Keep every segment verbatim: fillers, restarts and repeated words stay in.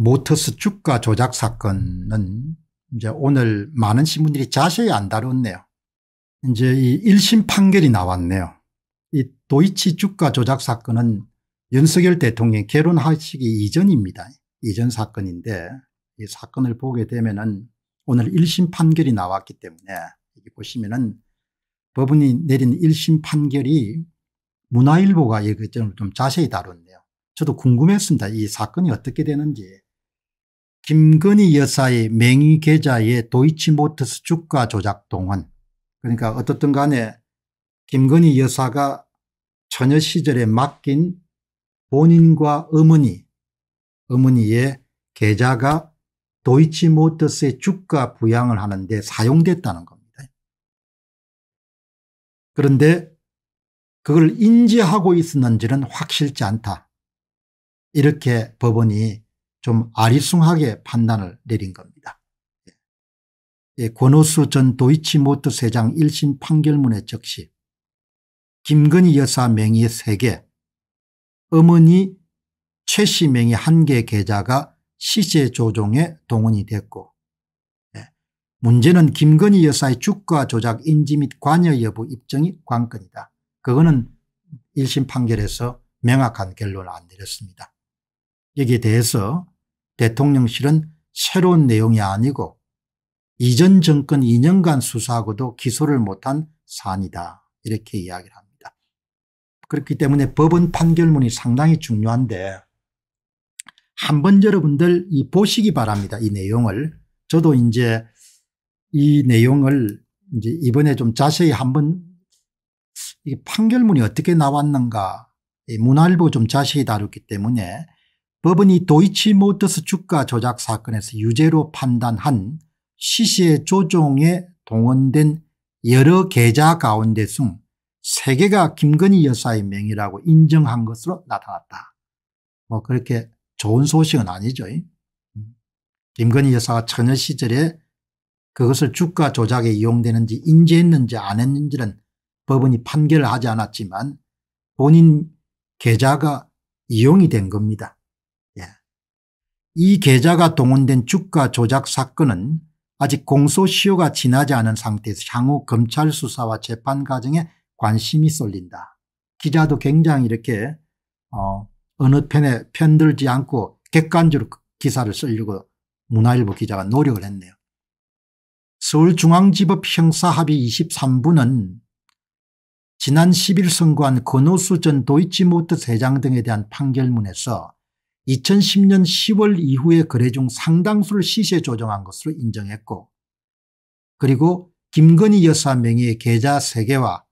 모터스 주가 조작 사건은 이제 오늘 많은 신문들이 자세히 안 다뤘네요. 이제 이 일 심 판결이 나왔네요. 이 도이치 주가 조작 사건은 윤석열 대통령이 결혼하시기 이전입니다. 이전 사건인데 이 사건을 보게 되면은 오늘 일 심 판결이 나왔기 때문에 여기 보시면은 법원이 내린 일 심 판결이 문화일보가 이 점을 좀 자세히 다뤘네요. 저도 궁금했습니다. 이 사건이 어떻게 되는지. 김건희 여사의 명의 계좌에 도이치모터스 주가 조작 동원, 그러니까 어떻든 간에 김건희 여사가 처녀 시절에 맡긴 본인과 어머니, 어머니의 계좌가 도이치모터스의 주가 부양을 하는데 사용됐다는 겁니다. 그런데 그걸 인지하고 있었는지는 확실치 않다. 이렇게 법원이 좀 아리송하게 판단을 내린 겁니다. 예, 권오수 전 도이치모터스 회장 일 심 판결문에 적시 김건희 여사 명의 세 개, 어머니 최 씨 명의 한 개 계좌가 시세 조종에 동원이 됐고, 예, 문제는 김건희 여사의 주가 조작 인지 및 관여 여부 입증이 관건이다. 그거는 일 심 판결에서 명확한 결론을 안 내렸습니다. 여기에 대해서 대통령실은 새로운 내용이 아니고 이전 정권 이 년간 수사하고도 기소를 못한 사안이다, 이렇게 이야기를 합니다. 그렇기 때문에 법원 판결문이 상당히 중요한데 한번 여러분들 이 보시기 바랍니다. 이 내용을 저도 이제 이 내용을 이제 이번에 좀 자세히 한번 이 판결문이 어떻게 나왔는가, 문화일보 좀 자세히 다뤘기 때문에 법원이 도이치모터스 주가 조작 사건에서 유죄로 판단한 시세 조종에 동원된 여러 계좌 가운데 중 세 개가 김건희 여사의 명의라고 인정한 것으로 나타났다. 뭐 그렇게 좋은 소식은 아니죠. 김건희 여사가 처녀 시절에 그것을 주가 조작에 이용되는지 인지했는지 안 했는지는 법원이 판결을 하지 않았지만 본인 계좌가 이용이 된 겁니다. 이 계좌가 동원된 주가 조작 사건은 아직 공소시효가 지나지 않은 상태에서 향후 검찰 수사와 재판 과정에 관심이 쏠린다. 기자도 굉장히 이렇게 어, 어느 편에 편들지 않고 객관적으로 기사를 쓰려고 문화일보 기자가 노력을 했네요. 서울중앙지법 형사합의 이십삼 부는 지난 십 일 선고한 권오수 전 도이치모터스 회장 등에 대한 판결문에서 이천십 년 시월 이후에 거래 중 상당수를 시세 조정한 것으로 인정했고, 그리고 김건희 여사 명의의 계좌 세 개와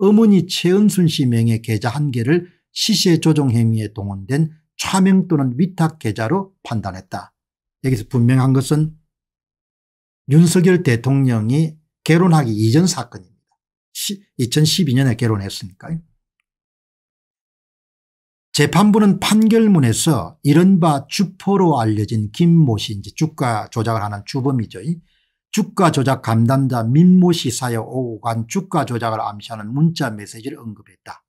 어머니 최은순 씨 명의의 계좌 한 개를 시세 조정 행위에 동원된 차명 또는 위탁 계좌로 판단했다. 여기서 분명한 것은 윤석열 대통령이 결혼하기 이전 사건입니다. 이천십이 년에 결혼했으니까요. 재판부는 판결문에서 이른바 주포로 알려진 김모 씨, 이제 주가 조작을 하는 주범이죠. 주가 조작 감담자 민모 씨 사이에 오고 간 주가 조작을 암시하는 문자 메시지를 언급했다.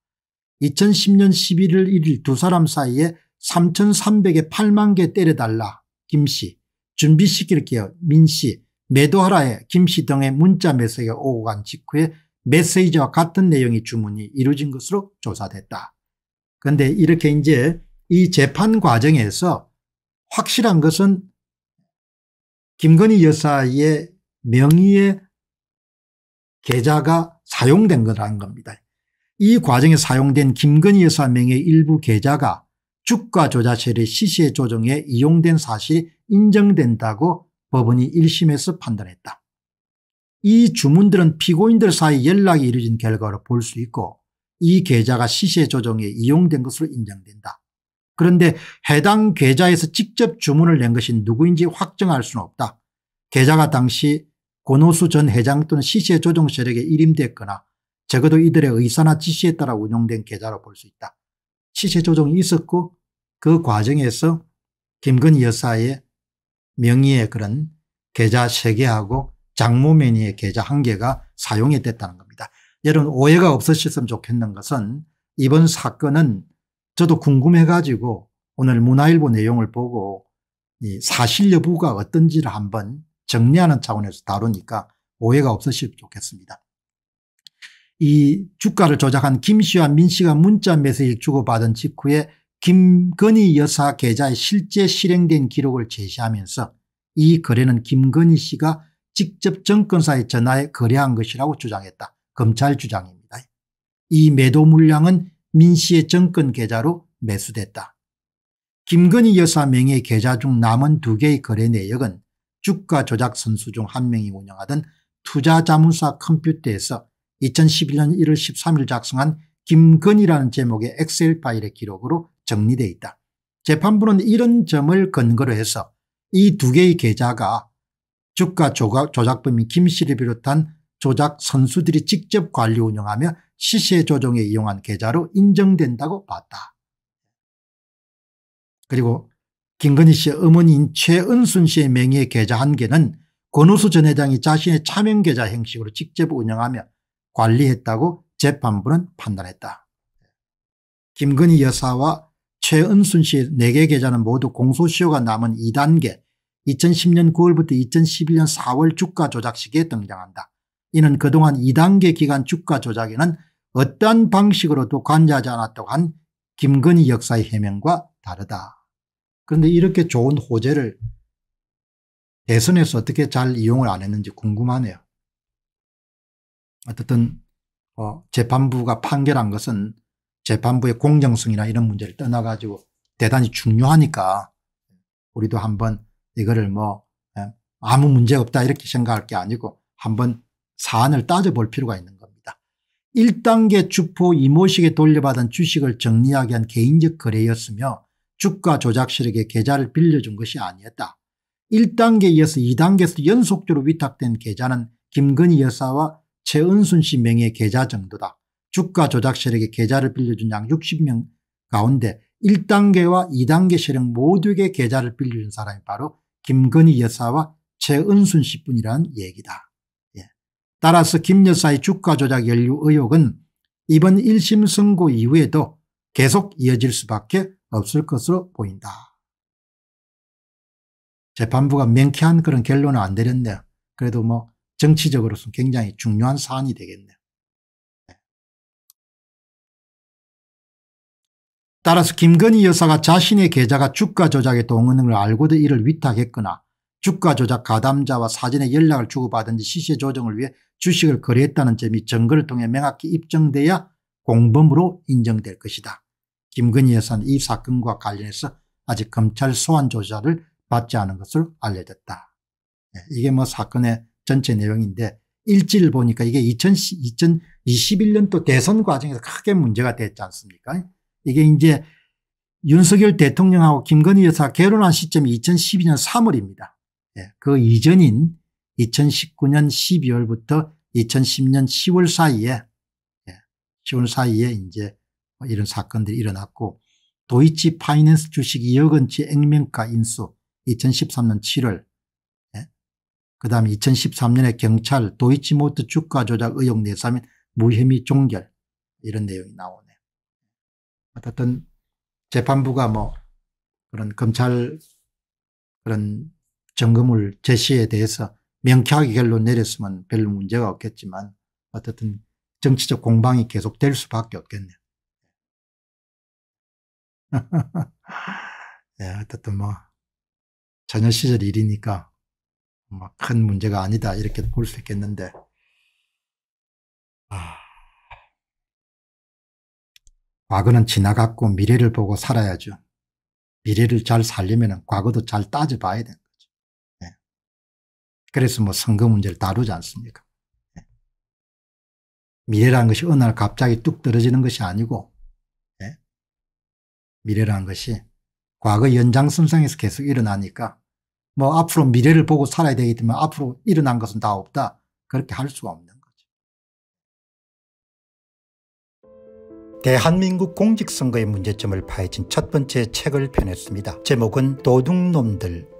이천십 년 십일 월 일 일 두 사람 사이에 삼천삼백에 팔만 개 때려달라 김 씨, 준비시킬게요 민 씨, 매도하라에 김 씨 등의 문자 메시지가 오고 간 직후에 메시지와 같은 내용의 주문이 이루어진 것으로 조사됐다. 그런데 이렇게 이제 이 재판 과정에서 확실한 것은 김건희 여사의 명의의 계좌가 사용된 거라는 겁니다. 이 과정에 사용된 김건희 여사 명의의 일부 계좌가 주가 조작세례 시세 조정에 이용된 사실이 인정된다고 법원이 일 심에서 판단했다. 이 주문들은 피고인들 사이 연락이 이루어진 결과로 볼 수 있고 이 계좌가 시세 조정에 이용된 것으로 인정된다. 그런데 해당 계좌에서 직접 주문을 낸 것이 누구인지 확정할 수는 없다. 계좌가 당시 권오수 전 회장 또는 시세 조종 세력에 일임됐거나 적어도 이들의 의사나 지시에 따라 운용된 계좌로 볼 수 있다. 시세 조종이 있었고 그 과정에서 김건희 여사의 명의의 그런 계좌 세 개하고 장모 매니의 계좌 한 개가 사용이 됐다는 겁니다. 여러분 오해가 없으셨으면 좋겠는 것은 이번 사건은 저도 궁금해가지고 오늘 문화일보 내용을 보고 이 사실 여부가 어떤지를 한번 정리하는 차원에서 다루니까 오해가 없으시면 좋겠습니다. 이 주가를 조작한 김 씨와 민 씨가 문자 메시지를 주고받은 직후에 김건희 여사 계좌에 실제 실행된 기록을 제시하면서 이 거래는 김건희 씨가 직접 정권사에 전화해 거래한 것이라고 주장했다. 검찰 주장입니다. 이 매도 물량은 민 씨의 정권 계좌로 매수됐다. 김건희 여사 명의 계좌 중 남은 두 개의 거래 내역은 주가 조작 선수 중 한 명이 운영하던 투자자문사 컴퓨터에서 이천십일 년 일 월 십삼 일 작성한 김건희라는 제목의 엑셀 파일의 기록으로 정리되어 있다. 재판부는 이런 점을 근거로 해서 이 두 개의 계좌가 주가 조작범인 김 씨를 비롯한 조작 선수들이 직접 관리 운영하며 시세 조종에 이용한 계좌로 인정된다고 봤다. 그리고 김건희 씨의 어머니인 최은순 씨의 명의의 계좌 한 개는 권오수 전 회장이 자신의 차명 계좌 형식으로 직접 운영하며 관리했다고 재판부는 판단했다. 김건희 여사와 최은순 씨의 네 개 계좌는 모두 공소시효가 남은 이 단계 이천십 년 구 월부터 이천십일 년 사 월 주가 조작 시기에 등장한다. 이는 그동안 이 단계 기간 주가 조작에는 어떠한 방식으로도 관여하지 않았다고 한 김건희 여사의 해명과 다르다. 그런데 이렇게 좋은 호재를 대선에서 어떻게 잘 이용을 안 했는지 궁금하네요. 어쨌든 어, 재판부가 판결한 것은 재판부의 공정성이나 이런 문제를 떠나가지고 대단히 중요하니까 우리도 한번 이거를 뭐 아무 문제 없다 이렇게 생각할 게 아니고 한번 사안을 따져볼 필요가 있는 겁니다. 일 단계 주포 이모식에 돌려받은 주식을 정리하게 한 개인적 거래였으며 주가 조작 세력의 계좌를 빌려준 것이 아니었다. 일 단계에 이어서 이 단계에서 연속적으로 위탁된 계좌는 김건희 여사와 최은순 씨 명의의 계좌 정도다. 주가 조작 세력의 계좌를 빌려준 약 육십 명 가운데 일 단계와 이 단계 세력 모두에게 계좌를 빌려준 사람이 바로 김건희 여사와 최은순 씨뿐이라는 얘기다. 예. 따라서 김 여사의 주가 조작 연루 의혹은 이번 일 심 선고 이후에도 계속 이어질 수밖에 없을 것으로 보인다. 재판부가 명쾌한 그런 결론은 안 내렸네요. 그래도 뭐 정치적으로서는 굉장히 중요한 사안이 되겠네요. 따라서 김건희 여사가 자신의 계좌가 주가 조작에 동원하는 걸 알고도 이를 위탁했거나 주가 조작 가담자와 사전에 연락을 주고받은지 시세 조정을 위해 주식을 거래했다는 점이 증거를 통해 명확히 입증돼야 공범으로 인정될 것이다. 김건희 여사는 이 사건과 관련해서 아직 검찰 소환 조사를 받지 않은 것으로 알려졌다. 이게 뭐 사건의 전체 내용인데 일지를 보니까 이게 이천이십일 년도 대선 과정에서 크게 문제가 됐지 않습니까? 이게 이제 윤석열 대통령하고 김건희 여사가 결혼한 시점이 이천십이 년 삼 월입니다. 예, 그 이전인 이천십구 년 십이 월부터 이천십 년 시 월 사이에, 예, 시월 사이에 이제 이런 사건들이 일어났고 도이치 파이낸스 주식 이억 원치 액면가 인수 이천십삼 년 칠 월, 예, 그다음 이천십삼 년에 경찰 도이치모터스 주가 조작 의혹 내사면 무혐의 종결 이런 내용이 나오네요. 어떤 재판부가 뭐 그런 검찰 그런 점검을 제시에 대해서 명쾌하게 결론 내렸으면 별로 문제가 없겠지만 어쨌든 정치적 공방이 계속될 수밖에 없겠네요. 네, 어쨌든 뭐 자녀 시절 일이니까 뭐 큰 문제가 아니다 이렇게 볼 수 있겠는데. 아. 과거는 지나갔고 미래를 보고 살아야죠. 미래를 잘 살려면 과거도 잘 따져봐야 되는 거죠. 네. 그래서 뭐 선거 문제를 다루지 않습니까? 네. 미래라는 것이 어느 날 갑자기 뚝 떨어지는 것이 아니고, 네. 미래라는 것이 과거 연장선상에서 계속 일어나니까 뭐 앞으로 미래를 보고 살아야 되기 때문에 앞으로 일어난 것은 다 없다. 그렇게 할 수가 없는 거죠. 대한민국 공직선거의 문제점을 파헤친 첫 번째 책을 펴냈습니다. 제목은 도둑놈들